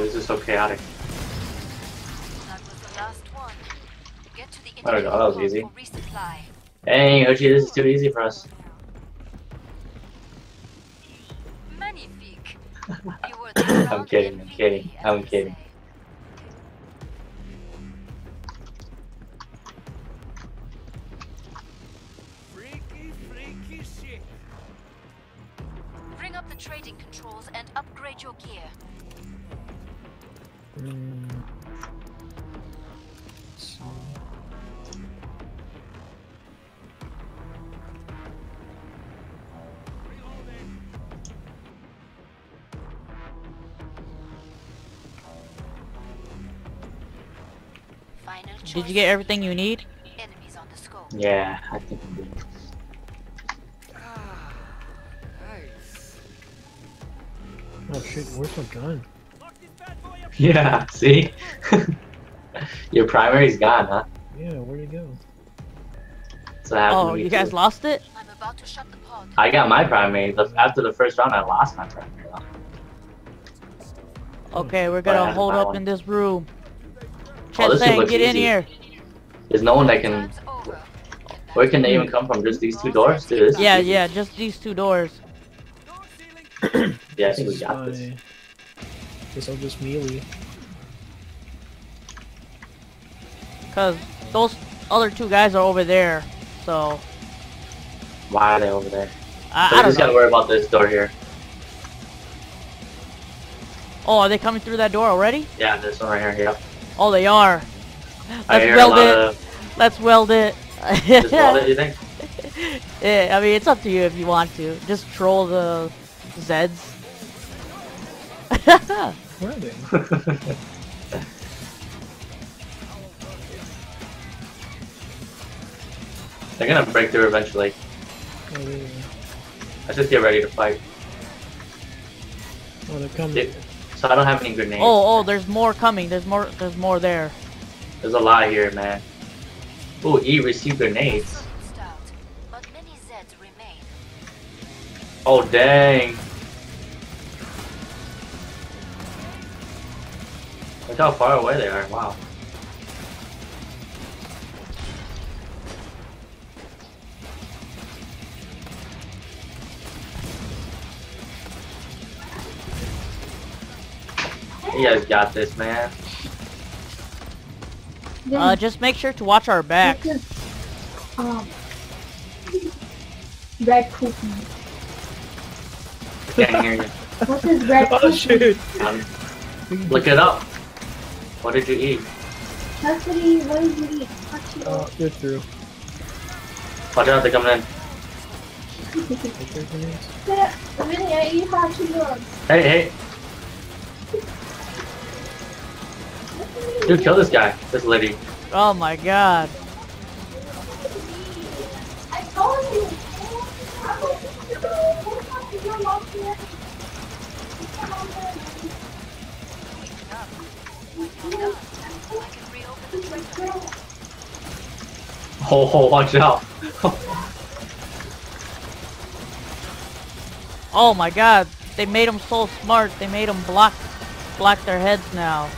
It was just so chaotic. That was the last one. Get to the internet. There we go, that was easy. Hey, Yoshi, this is too easy for us. Magnifique. I'm kidding, I'm kidding, I'm kidding. Bring up the trading controls and upgrade your gear. So. Did you get everything you need? Enemies on the scope. Yeah, I think I did. Oh shit, where's my gun? Yeah, see? Your primary's gone, huh? Yeah, where'd it go? So oh, you guys lost it? I'm about to shut the pod. I got my primary. After the first round, I lost my primary. Okay, we're gonna hold up in this room. Chesang, get in here. There's no one that can... Where can they even come from? Just these two doors? Dude, this is easy. Yeah, just these two doors. Yes, we got this. Guess I'll just melee. Cause those other two guys are over there, so. Why are they over there? I just gotta worry about this door here. Oh, are they coming through that door already? Yeah, this one right here. Yep. Oh, they are. Let's weld it. Let's weld it. Just weld it, you think? Yeah, I mean it's up to you if you want to. Just troll the Zeds. Where are they? They're gonna break through eventually. Oh, yeah. Let's just get ready to fight. Oh, they're coming. So I don't have any grenades. Oh, there's more coming. There's more there. There's a lot here, man. Oh, he received grenades. Oh dang! Look how far away they are! Wow. You guys got this, man. Just make sure to watch our backs. Back cooking. Can't hear you. What is red cooking? Oh shoot! Look it up. What did you eat? That's what did you eat? Oh, good through. Watch out, they're coming in. Really, I eat hot dogs. Hey. Dude, kill this guy, this lady. Oh my god. I told you. Oh, watch out. Oh my god, they made them so smart. They made them block their heads now.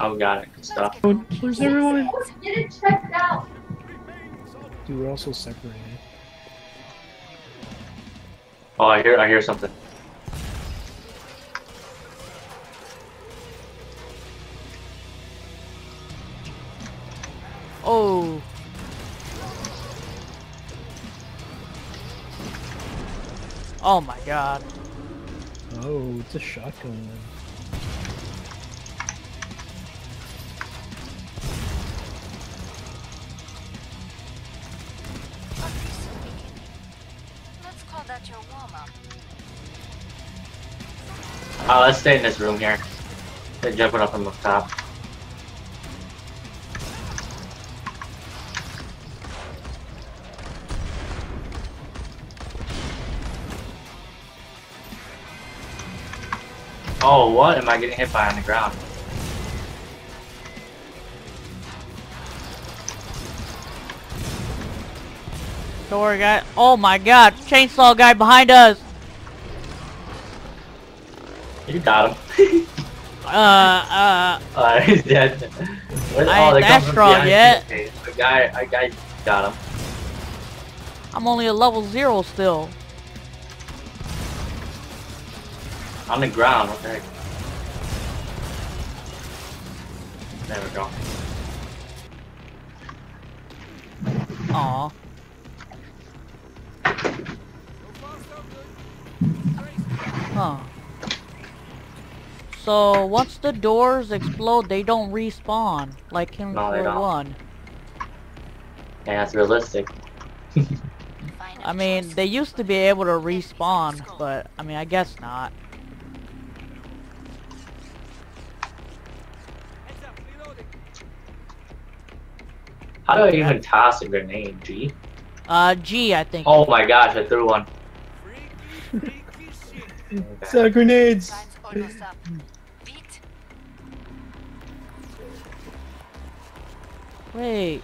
Oh, got it. Good stuff. Where's everyone? Get it checked out. Dude, we're also separated. Oh, I hear something. Oh. Oh my god. Oh, it's a shotgun. Let's stay in this room here. They're jumping up on the top. Oh, what am I getting hit by on the ground? Don't worry, guy. Oh my god, chainsaw guy behind us! You got him. He's dead. I ain't that strong yet. A guy got him. I'm only a level 0 still. On the ground, what the heck? There we go. Aww. Huh. So once the doors explode, they don't respawn like Killing Floor 1. Yeah, that's realistic. I mean, they used to be able to respawn, but I mean, I guess not. How do I even toss a grenade? G? G, I think. Oh my gosh, I threw one. So grenades! Wait.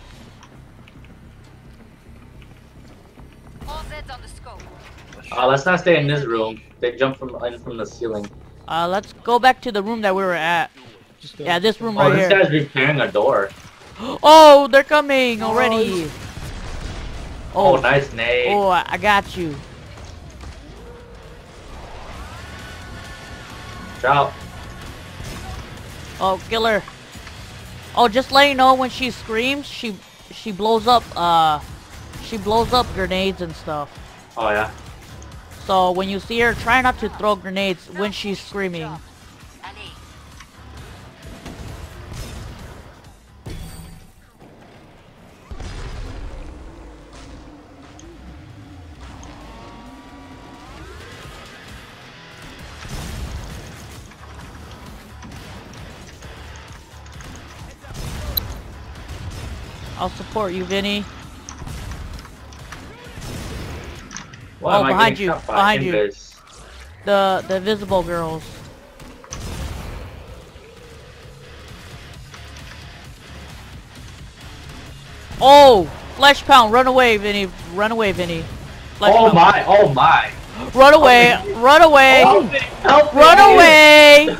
Oh, let's not stay in this room. They jump from the ceiling. Let's go back to the room that we were at. Yeah, this room right here. Oh, this guy's repairing a door. Oh, they're coming already. Oh, nice nade. Oh, I got you. Out. Oh, killer. Oh, just let you know, when she screams, she blows up grenades and stuff. Oh yeah. So when you see her, try not to throw grenades when she's screaming. I'll support you, Vinny. Why am I behind you! Behind you! The invisible girls. Oh! Flesh pound! Run away, Vinny! Run away, Vinny! Flesh pound. My! Oh my! Run away! Run away! Help me. Run away!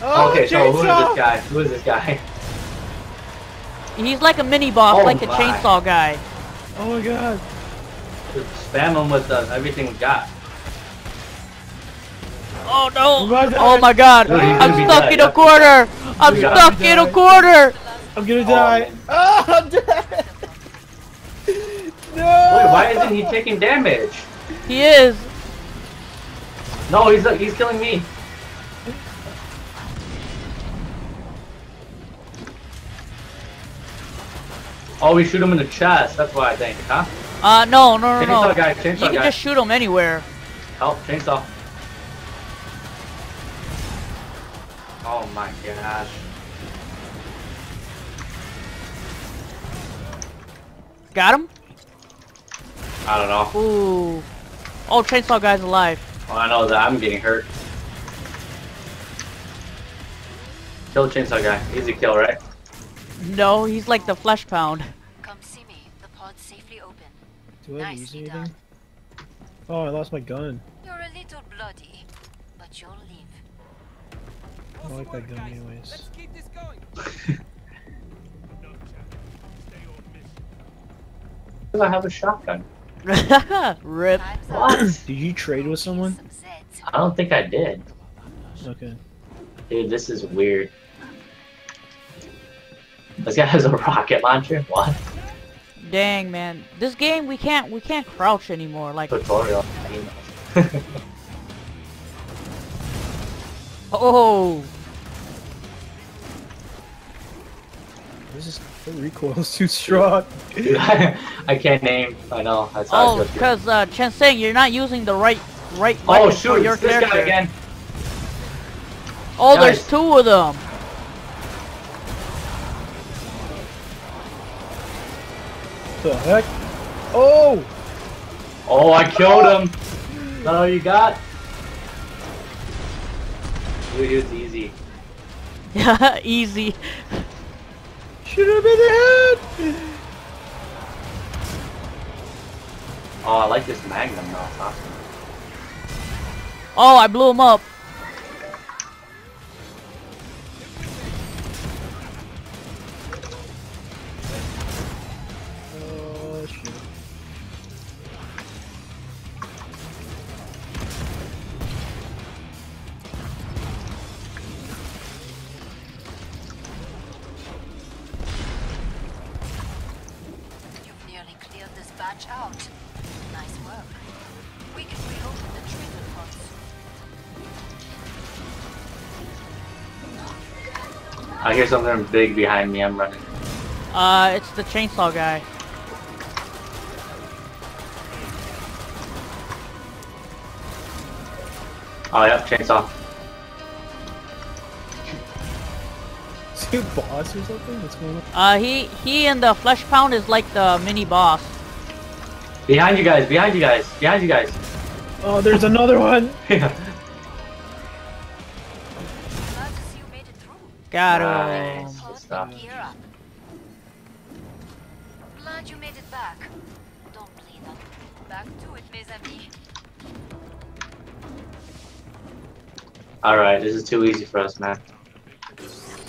Okay, so who is this guy? Who is this guy? He's like a mini boss, like a chainsaw guy. Oh my god. Just spam him with everything we got. Oh no! Oh my god! Dude, I'm stuck in a corner! I'm stuck in a corner! I'm gonna die! Oh, I'm dead! No! Wait, why isn't he taking damage? He is! No, he's killing me! Oh, we shoot him in the chest, that's why I think, huh? No. Chainsaw guy, chainsaw guy. You can just shoot him anywhere. Help, chainsaw. Oh my gosh. Got him? I don't know. Ooh. Oh, chainsaw guy's alive. Oh, I know that. I'm getting hurt. Kill chainsaw guy. Easy kill, right? No, he's like the flesh pound. Come see me. The pod's safely open. Do I lose anything? Oh, I lost my gun. You're a little bloody, but you'll live. I like that gun anyways. Let's keep this going. I have a shotgun. Rip. What? Did you trade with someone? I don't think I did. Okay. Dude, this is weird. This guy has a rocket launcher. What? Dang, man, this game we can't crouch anymore. Like tutorial. Oh. This is the recoil is too strong. Dude, I can't aim. I know. That's how because Chen Seng, you're not using the right weapon for your character. This guy again. Oh, nice. There's two of them. The heck? Oh! Oh, I killed him. Is that all you got? Ooh, he was easy. Yeah, easy. Shoot him in the head. Oh, I like this Magnum though. It's awesome. Oh, I blew him up. I hear something big behind me, I'm running. It's the chainsaw guy. Oh, yeah, chainsaw. Is he a boss or something? What's going on? He and the flesh pound is like the mini boss. Behind you guys, behind you guys, behind you guys. Oh, there's another one! Got him. Nice. Good stuff. Glad you made it back. Don't bleed up. Back to it, mes amis. Alright, this is too easy for us, man.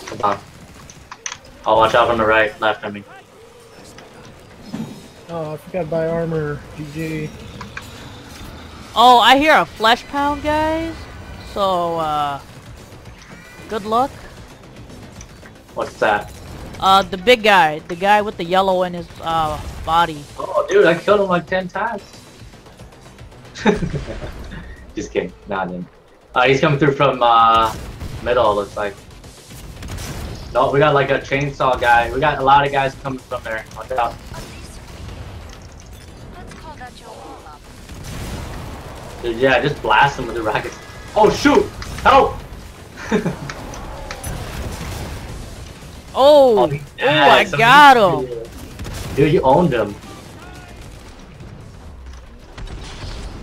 Come on. I'll watch out on the right, left, I mean. Oh, I forgot to buy armor. GG. Oh, I hear a flesh pound, guys. So, good luck. What's that? The big guy. The guy with the yellow in his, body. Oh, dude, I killed him like 10 times. Just kidding. Nah, I didn't. He's coming through from, middle, looks like. No, we got like a chainsaw guy. We got a lot of guys coming from there. Watch out. Let's call that your warm-up. Dude, yeah, just blast him with the rockets. Oh, shoot! Help! Oh, oh, yeah, I got him! Dude, you owned him.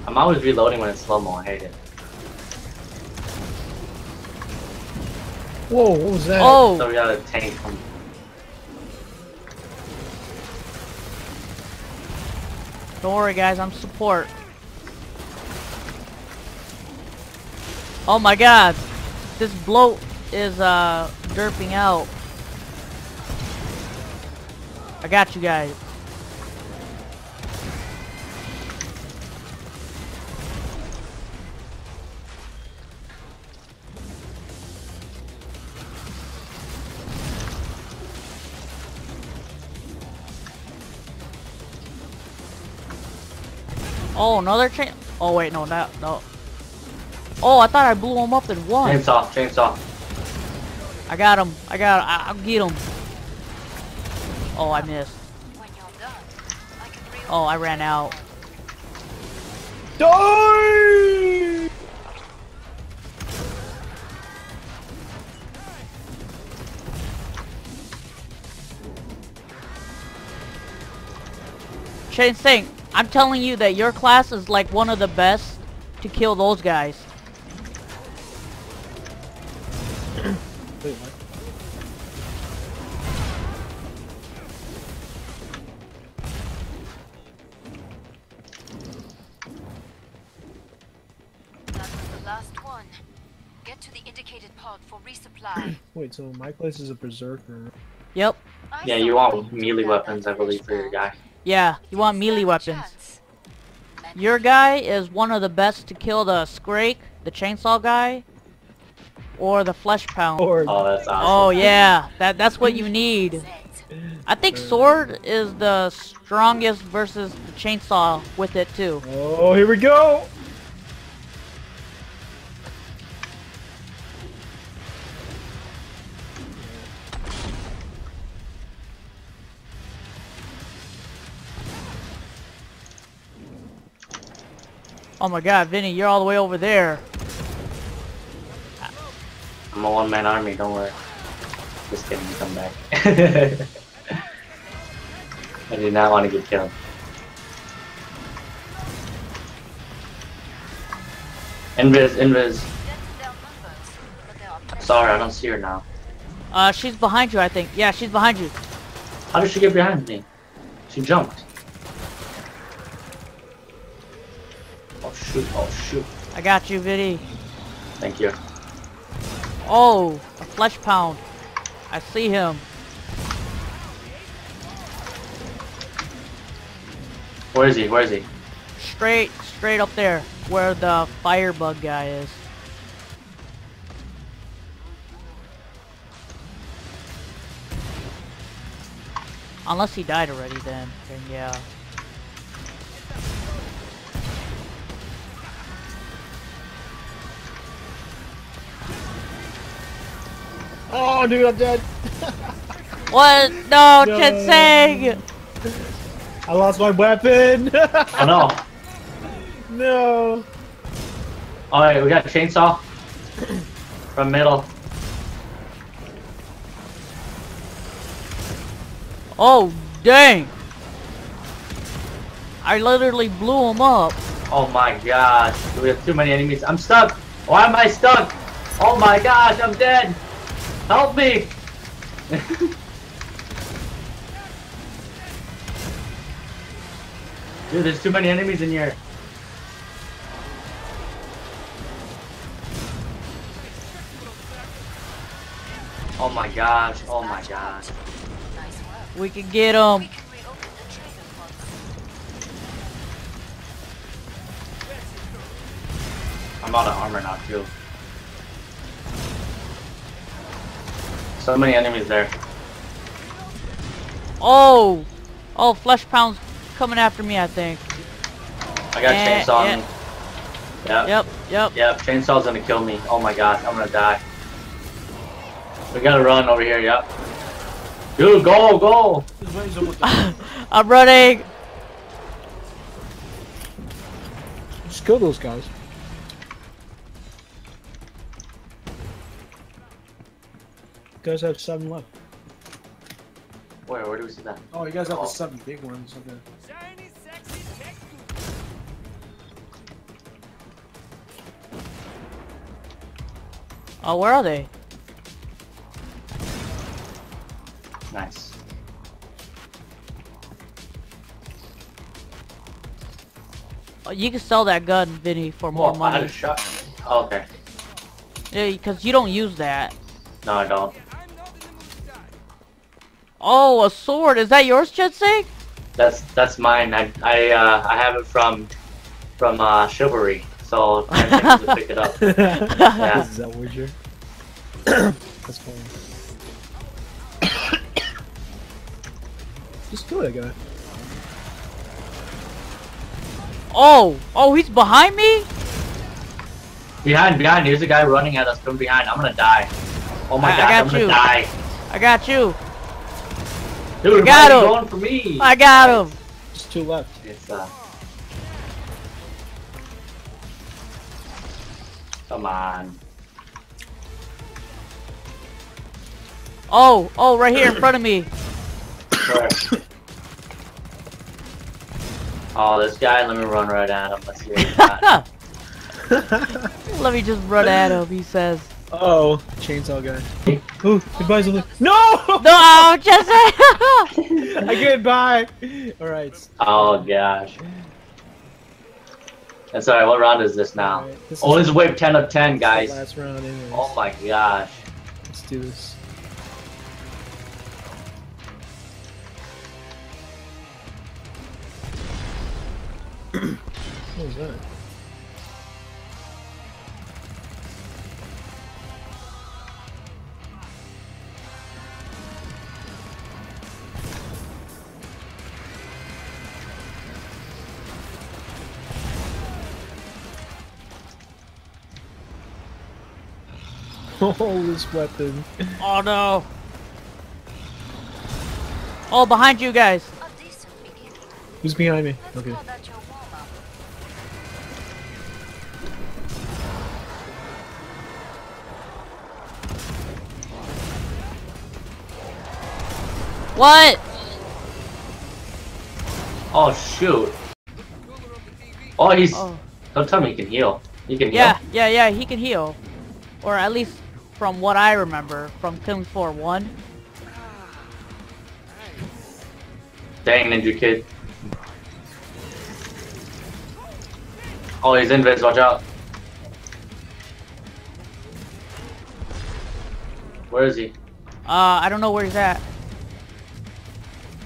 I'm always reloading when it's slow-mo, I hate it. Whoa, what was that? Oh! So we got a tank from... Don't worry guys, I'm support. Oh my god! This bloat is, derping out. I got you guys. Oh, another chain. Oh wait, no, not no. Oh, I thought I blew him up in one. Chainsaw, chainsaw. I got him. I got him. I'll get him. Oh, I missed. Oh, I ran out. Die! Chainsaw, I'm telling you that your class is like one of the best to kill those guys. Wait, so my place is a berserker. Yep. Yeah, you want melee weapons, I believe, for your guy. Yeah, you want melee weapons. Your guy is one of the best to kill the Scrake, the chainsaw guy, or the flesh pound. Sword. Oh, that's awesome. Oh yeah, that's what you need. I think sword is the strongest versus the chainsaw with it too. Oh, here we go. Oh my god, Vinny, you're all the way over there. I'm I'm a one-man army, don't worry. Just kidding, come back. I did not want to get killed. Invis. Sorry, I don't see her now. She's behind you, I think. Yeah, she's behind you. How did she get behind me? She jumped. Oh shoot, oh shoot. I got you, Viddy. Thank you. Oh, a flesh pound. I see him. Where is he? Where is he? Straight up there, where the firebug guy is. Unless he died already, then yeah. Oh, dude, I'm dead. What? No, Chenseng! I lost my weapon. Oh no. No. All right, we got a chainsaw from middle. Oh dang! I literally blew him up. Oh my gosh! We have too many enemies. I'm stuck. Why am I stuck? Oh my gosh! I'm dead. Help me! Dude, there's too many enemies in here. Oh my gosh! Oh my gosh! We can get them. I'm out of armor now too. So many enemies there. Oh, oh, flesh pounds coming after me. I think. I got chainsaw. Yeah. Yep. Chainsaw's gonna kill me. Oh my gosh, I'm gonna die. We gotta run over here. Yep. Dude, go! I'm running! Just kill those guys. You guys have 7 left. Where do we see that? Oh, you guys have the 7 big ones. Okay. Oh, where are they? Nice. Oh, you can sell that gun, Viddy, for more money. I had a shot. Oh, okay. Yeah, because you don't use that. No, I don't. Oh, a sword. Is that yours, Chenseng? That's mine. I have it from Chivalry. So I have to pick it up. Yeah. Is that weird? That's funny. Just kill that guy. Oh, he's behind me? Behind. Here's a guy running at us from behind. I'm gonna die. Oh my god, I'm gonna die. I got you. Dude, I got him. Going for me. I got him. There's 2 left. It's, come on. Oh, right here in front of me. Sure. Oh, this guy, let me run right at him. Let's see what he's got. Let me just run at him, he says. Oh, chainsaw guy. Ooh, goodbye's a little. No! No, Chenseng! I get by. Alright. Oh, gosh. That's alright, what round is this now? Right, this is wave 10 of 10, guys. Last round, anyways. Oh my gosh. Let's do this. What was that? Oh, this weapon. Oh no. Oh, behind you guys. Who's behind me? Okay. What? Oh shoot. Oh, he's... Oh. Don't tell me he can heal. He can heal? Yeah, he can heal. Or at least from what I remember from Killing Floor 1. Dang, Ninja Kid. Oh, he's invis, watch out. Where is he? I don't know where he's at.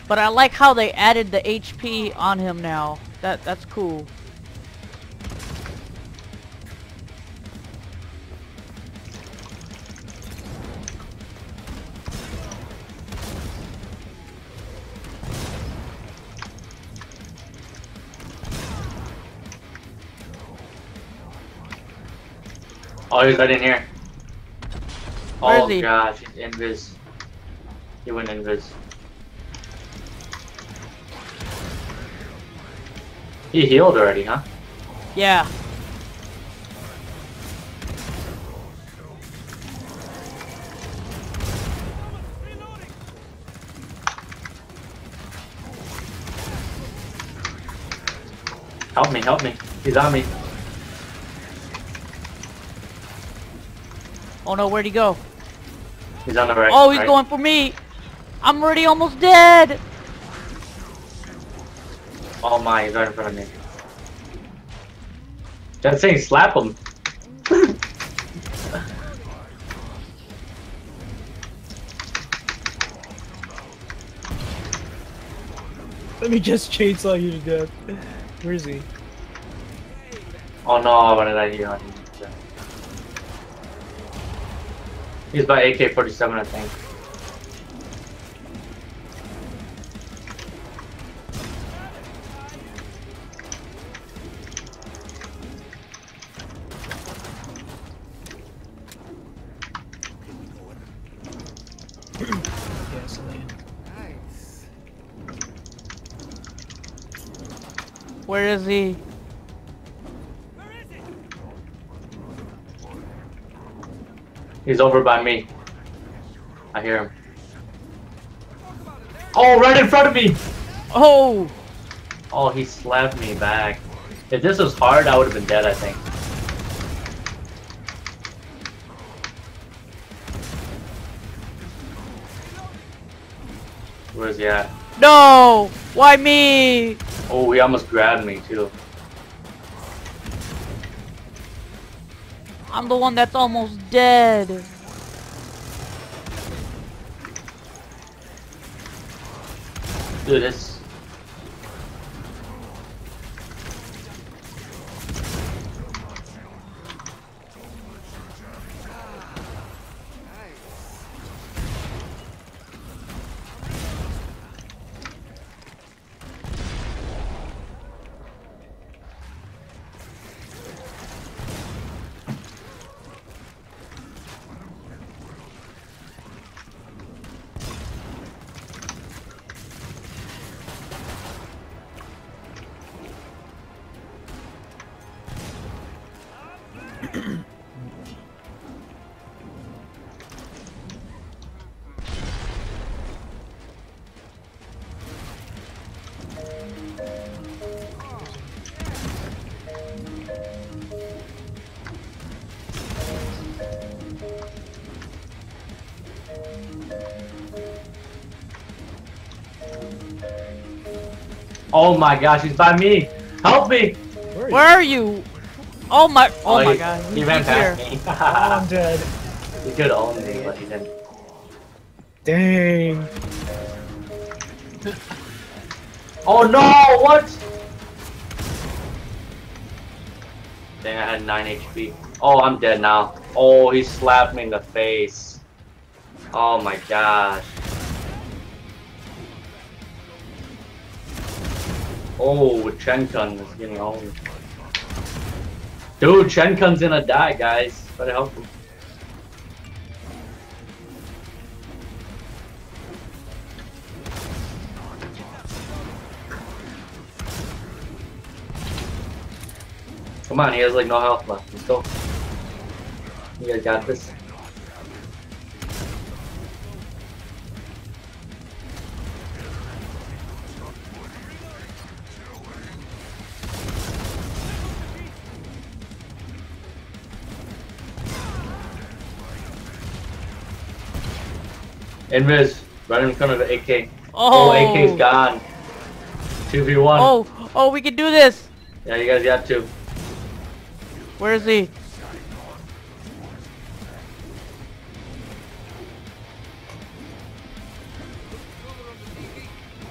But I like how they added the HP on him now. That's cool. Oh, he's right in here. Where is he? Gosh, he's invis. He went invis. He healed already, huh? Yeah. Help me, help me. He's on me. Oh no, where'd he go? He's on the right. Oh, he's going for me. I'm already almost dead. Oh my, he's right in front of me. That thing, slap him. Let me just chainsaw you to death. Where is he? Oh no, what did I do on him? He's by AK-47, I think. Nice. Where is he? He's over by me. I hear him. Oh, right in front of me! Oh! Oh, he slapped me back. If this was hard, I would have been dead, I think. Where's he at? No! Why me? Oh, he almost grabbed me, too. I'm the one that's almost dead. Dude, this. Oh my gosh, he's by me! Help me! Where are you? Oh my! Oh my God! He ran past me. Oh, I'm dead. He could own me, but he didn't. Dang! Oh no! What? Dang! I had 9 HP. Oh, I'm dead now. Oh, he slapped me in the face. Oh my gosh! Oh, Chen Kun is getting owned. Dude, Chen Kun's gonna die, guys. Better help him. Come on, he has like no health left. Let's go. You guys got this. Invis, right in front of the AK. Oh, AK's gone. 2v1. Oh, we can do this. Yeah, you guys got to. Where is he?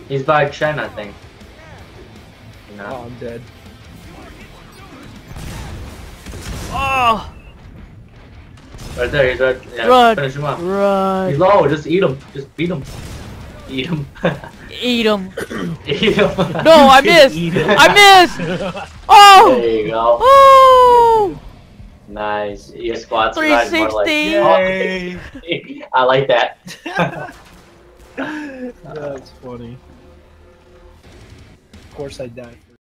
He's by Chen, I think. No. Oh, I'm dead. Oh! Right there, he's right. Yeah, run, finish him up. Run. He's low, just eat him. Just beat him. Eat him. Eat him. Eat him. No, I missed. I missed. Oh! There you go. Oh! Nice. Your squats are like 360. I like that. That's funny. Of course I died.